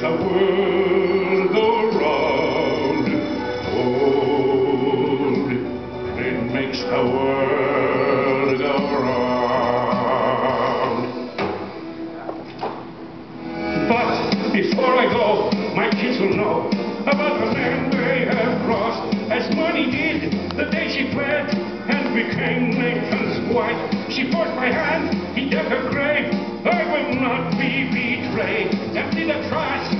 The world go round, oh, it makes the world go round. But before I go, my kids will know about the land they have crossed, as money did the day she fled and became Nathan's wife. She forced my hand, he dug her grave. I will not be betrayed. Empty the trust.